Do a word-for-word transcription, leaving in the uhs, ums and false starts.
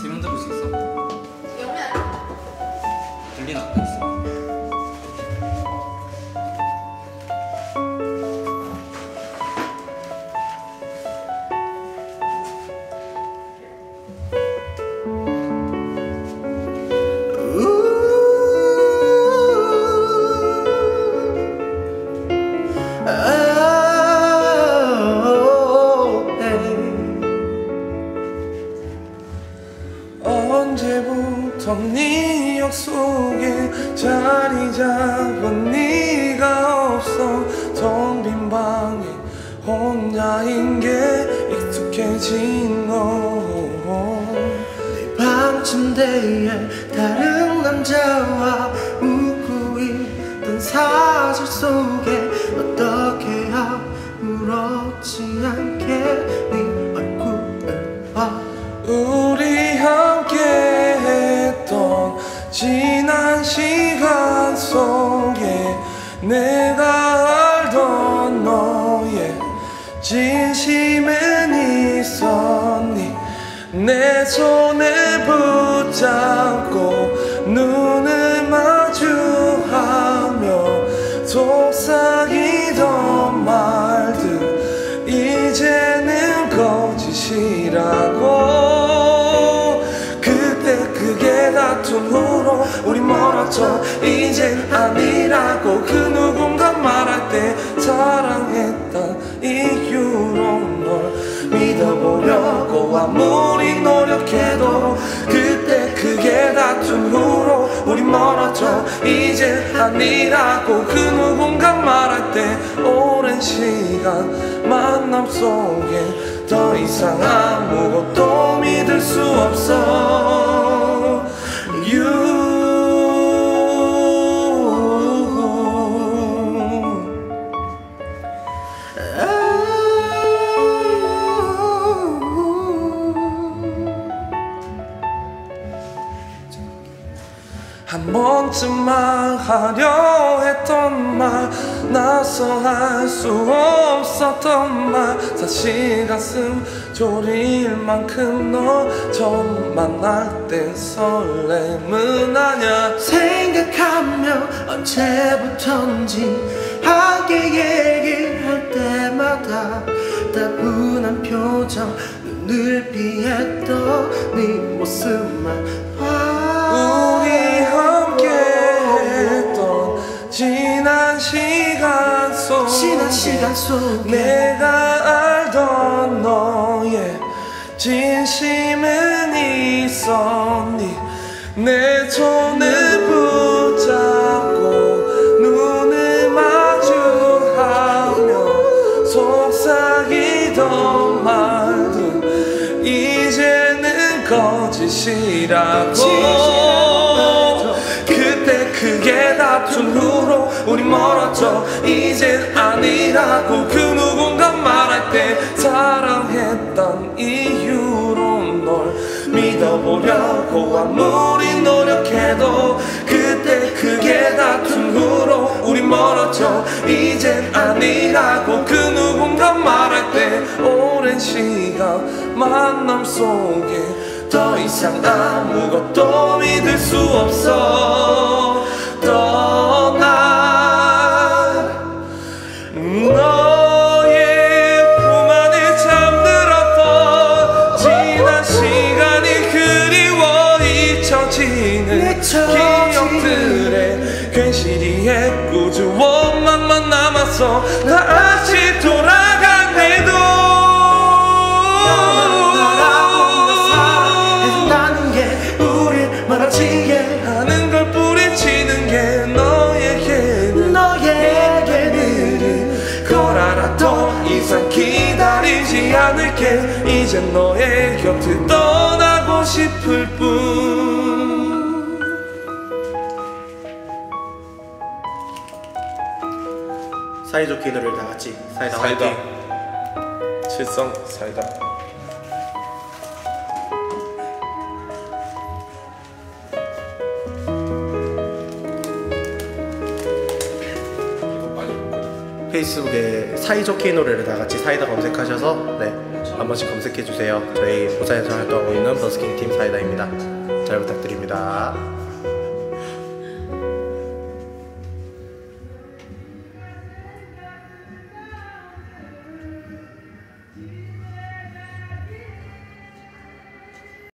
세 명 들을 수 있어? 영미야 들리나? 아까 있어. 언제부터 네 역 속에 자리 잡은 네가 없어 텅 빈 방에 혼자인 게 익숙해진 너. 내 방 침대에 다른 남자와 웃고 있던 사실 속에 어떻게 아무렇지 않게 네 얼굴을 봐. 우리 함께 했던 지난 시간 속에 내가 알던 너의 진심은 있었니? 내 손을 붙잡고 눈을 마주하며 속삭이던 말들 이제는 거짓이라고. 그게 다툰 후로 우리 멀어져 이젠 아니라고 그 누군가 말할 때 사랑했던 이유로 널 믿어보려고 아무리 노력해도 그때 그게 다툰 후로 우리 멀어져 이젠 아니라고 그 누군가 말할 때 오랜 시간 만남 속에 더 이상 아무것도 믿을 수 없어. 한 번쯤만 하려 했던 말 나서 할 수 없었던 말 사실 가슴 졸일 만큼 너 처음 만날 때 설렘은 아냐. 생각하면 언제부턴지 하게 얘기할 때마다 따분한 표정 눈을 피했던 네 모습만 봐. 우리 지난 시간 속에, 지난 시간 속에 내가 알던 너의 진심은 있었니? 내 손을 붙잡고 눈을 마주하며 속삭이던 말도 이제는 거짓이라고. 그때 그게 다툰 후로 우리 멀어져 이젠 아니라고 그 누군가 말할 때 사랑했던 이유로 널 믿어보려고 아무리 노력해도 그때 그게 다툰 후로 우리 멀어져 이젠 아니라고 그 누군가 말할 때 오랜 시간 만남 속에 더 이상 아무것도 믿을 수 없어. 떠나 너의 품 안에 잠들었던 지난 시간이 그리워 잊혀지는 기억들에 괜시리 애꿎은 원망만 남았어. 다시 돌아간 해도 하는 걸 뿌리치는 게 너에게는 너에게는 걸 알아. 더 이상 기다리지 않을게. 이젠 너의 곁을 떠나고 싶을 뿐. 사이좋게 노래를 다 같이 사이다 사이다 칠성 사이다. 페이스북에 사이좋게 노래를 다 같이 사이다 검색하셔서 네, 한 번씩 검색해주세요. 저희 부산에서 활동하고 있는 버스킹 팀 사이다입니다. 잘 부탁드립니다.